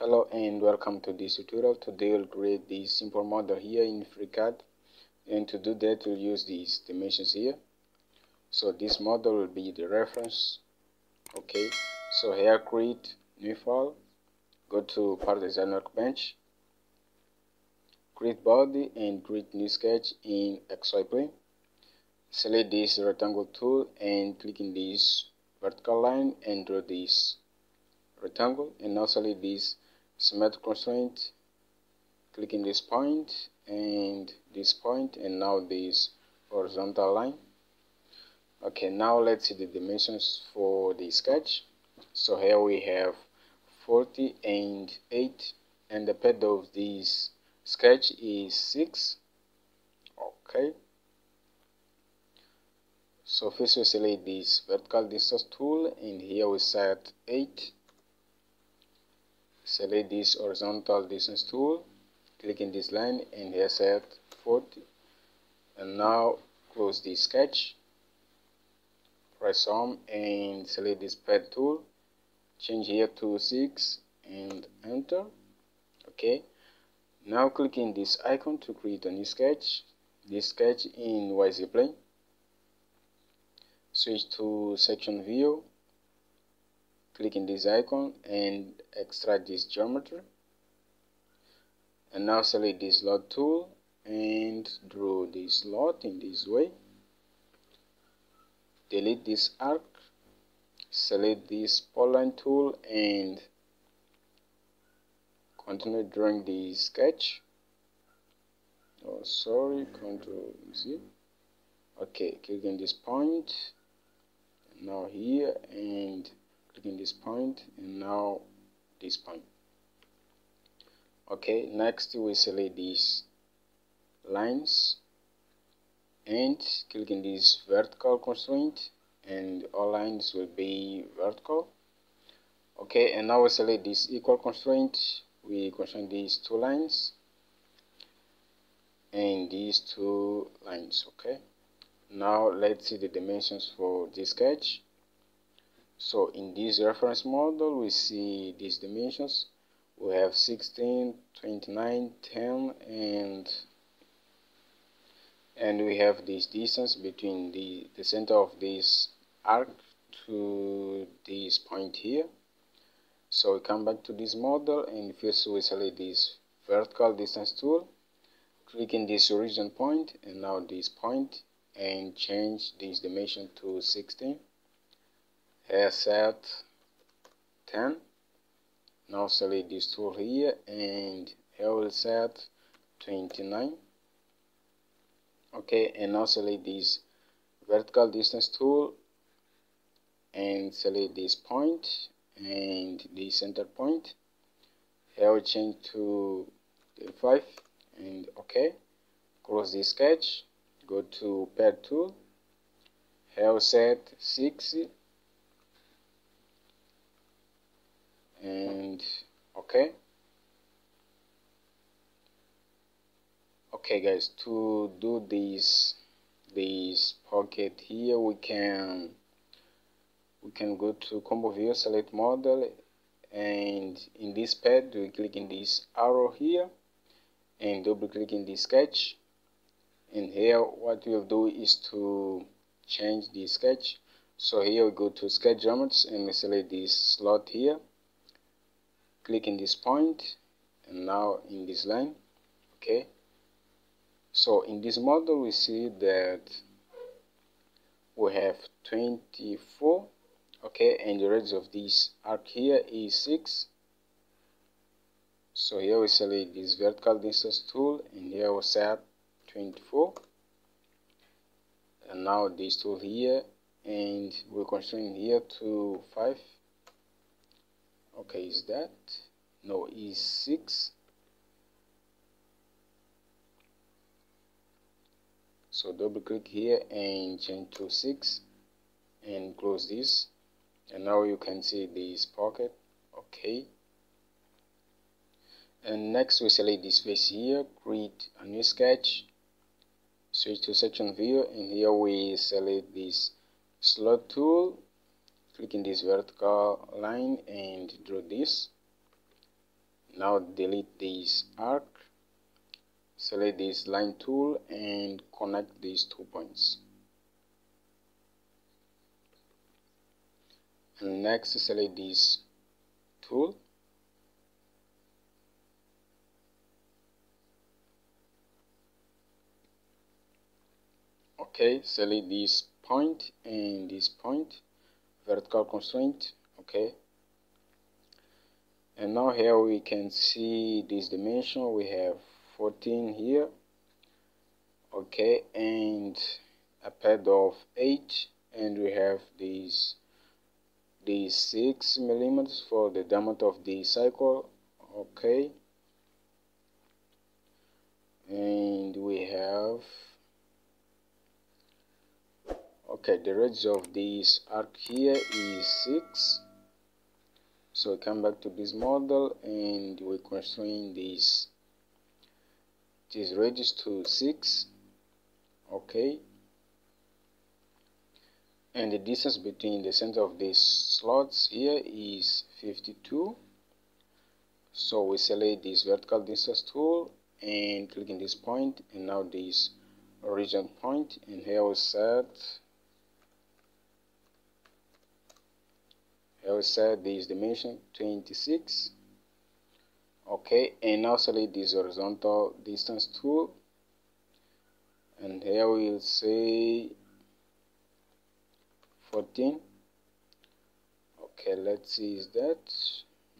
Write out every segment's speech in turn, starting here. Hello and welcome to this tutorial. Today we'll create this simple model here in FreeCAD, and to do that we'll use these dimensions here. So this model will be the reference. Okay, so here create new file, go to part design workbench, create body and create new sketch in XY plane. Select this rectangle tool and click in this vertical line and draw this rectangle, and now select this symmetric constraint, click in this point, and now this horizontal line. Okay, now let's see the dimensions for the sketch. So here we have 40 and 8, and the pad of this sketch is 6. Okay, so first we select this vertical distance tool, and here we set 8. Select this horizontal distance tool, click in this line, and here set 40. And now close this sketch, press home, and select this pad tool, change here to 6 and enter. Okay, now click in this icon to create a new sketch, this sketch in YZ plane. Switch to section view, click in this icon and extract this geometry, and now select this slot tool and draw this slot in this way. Delete this arc, select this polyline tool and continue drawing the sketch. Oh sorry, Ctrl Z. Okay, click in this point, now here, and in this point, and now this point. Okay, next we select these lines and click in this vertical constraint, and all lines will be vertical. Okay, and now we select this equal constraint, we constrain these two lines and these two lines. Okay, now let's see the dimensions for this sketch. So in this reference model we see these dimensions. We have 16, 29, 10, and we have this distance between the center of this arc to this point here. So we come back to this model, and first we select this vertical distance tool, click in this origin point and now this point, and change this dimension to 16. Here set 10. Now select this tool here, and here we'll set 29. Okay, and now select this vertical distance tool and select this point and the center point. Here we'll change to 5 and okay. Close this sketch, go to pad tool, here we'll set 60. And okay guys, to do this pocket here, we can go to combo view, select model, and in this pad we click in this arrow here and double click in this sketch, and here what we'll do is to change the sketch. So here we go to sketch geometries and we select this slot here, click in this point, and now in this line. Okay, so in this model we see that we have 24. Okay, and the radius of this arc here is 6. So here we select this vertical distance tool and here we set 24, and now this tool here, and we constrain here to 5. Okay, is that? No, is 6. So double click here and change to 6 and close this. And now you can see this pocket. Okay. And next we select this face here, create a new sketch, switch to section view, and here we select this slot tool. Click in this vertical line and draw this. Now delete this arc, select this line tool and connect these 2 points. And next select this tool . Okay, select this point and this point, vertical constraint . Okay, and now here we can see this dimension. We have 14 here . Okay, and a pad of 8, and we have these 6 millimeters for the diameter of the circle . Okay, and we have the radius of this arc here is 6. So we come back to this model and we constrain this radius to 6. Okay. And the distance between the center of these slots here is 52. So we select this vertical distance tool and click in this point, and now this origin point, and here we set this dimension 26 . Okay, and now select this horizontal distance tool, and here we'll say 14 . Okay, let's see, is that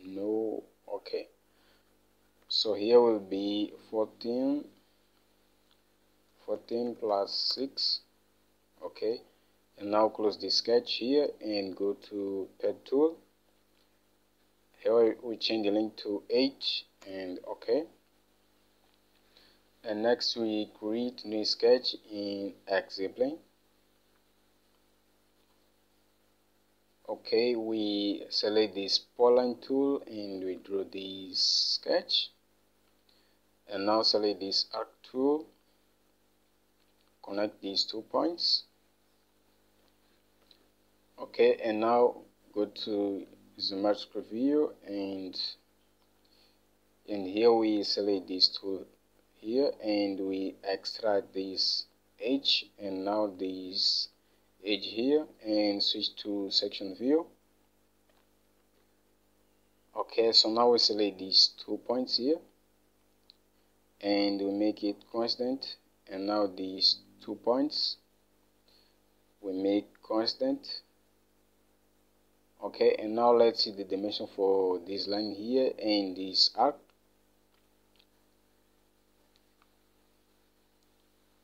no . Okay, so here will be 14 plus 6 . Okay, and now close the sketch here and go to pad tool. Here we change the length to 8 and OK. And next we create new sketch in XZ plane. OK, we select this polyline tool and we draw this sketch. And now select this arc tool. Connect these 2 points. Okay, and now go to geometric view, and here we select this tool here and we extract this edge, and now this edge here, and switch to section view. Okay, so now we select these 2 points here and we make it constant, and now these 2 points we make constant. Okay, and now let's see the dimension for this line here and this arc.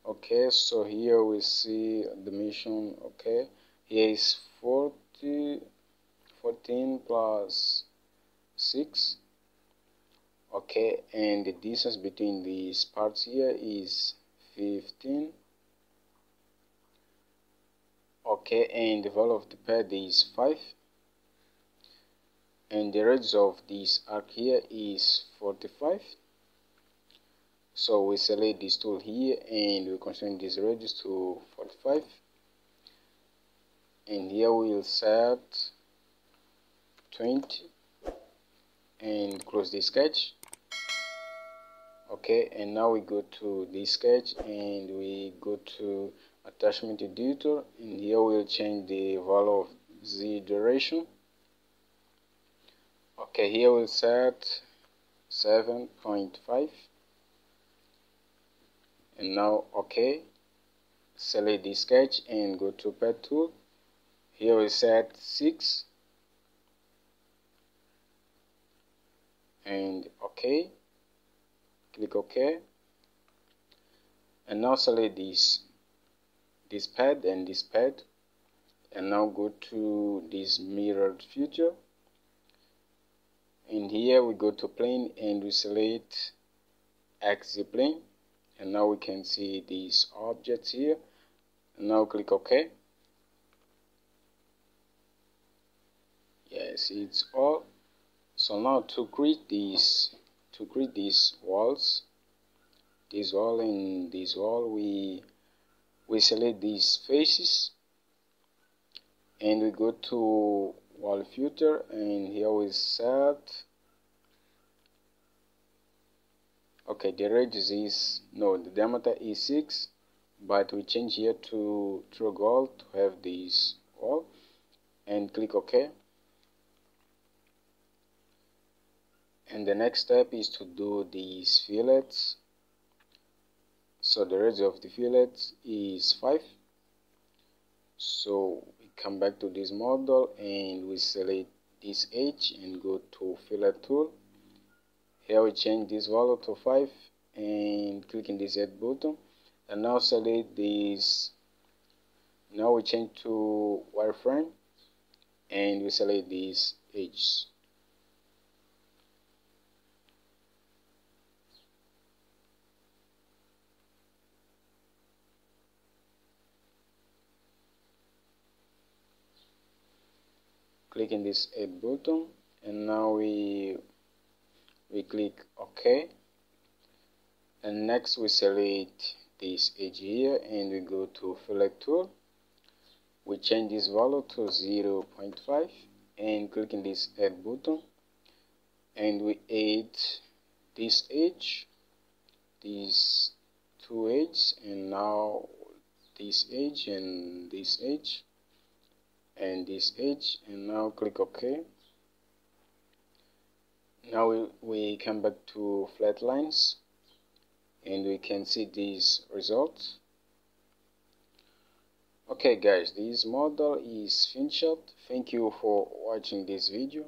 Okay, so here we see dimension. Okay, here is 14 plus 6. Okay, and the distance between these parts here is 15. Okay, and the value of the pad is 5. And the radius of this arc here is 45. So we select this tool here and we constrain this radius to 45. And here we'll set 20 and close this sketch. Okay, and now we go to this sketch and we go to attachment editor, and here we'll change the value of Z duration. Okay, here we'll set 7.5, and now OK, select the sketch and go to pad tool. Here we set 6 and OK, click OK, and now select this pad and this pad, and now go to this mirrored feature. And here we go to plane and we select XZ plane, and now we can see these objects here, and now click OK. Yes, it's all. So now to create these walls, this wall and this wall, we select these faces and we go to wall filter, and here we set Okay, the radius is, no, the diameter is 6, but we change here to true goal to have this all, and click OK. And the next step is to do these fillets. So the radius of the fillets is 5. So we come back to this model and we select this edge and go to fillet tool. Here we change this value to 5 and click in this add button, and now select this. Now we change to wireframe and we select these edges. Click in this add button, and now we click OK, and next we select this edge here and we go to fillet tool. We change this value to 0.5 and click in this add button, and we add this edge, these two edges, and now this edge and this edge and this edge, and now click OK. Now we come back to flat lines and we can see these results. Okay guys, this model is finished. Thank you for watching this video.